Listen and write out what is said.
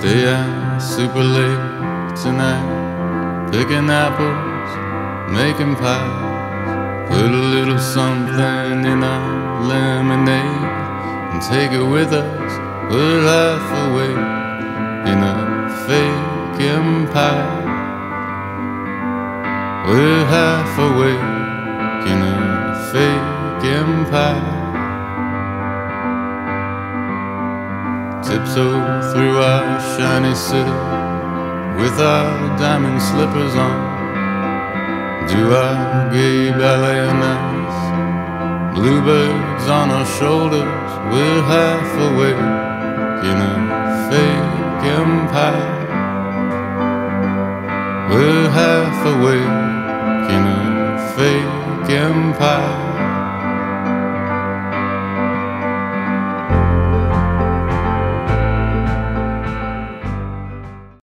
Stay out super late tonight, picking apples, making pies. Put a little something in our lemonade and take it with us. We're half awake in a fake empire. We're half awake in a fake empire. Tiptoe through our shiny city with our diamond slippers on. Do our gay ballet and us, bluebirds on our shoulders. We're half awake in a fake empire. We're half awake in a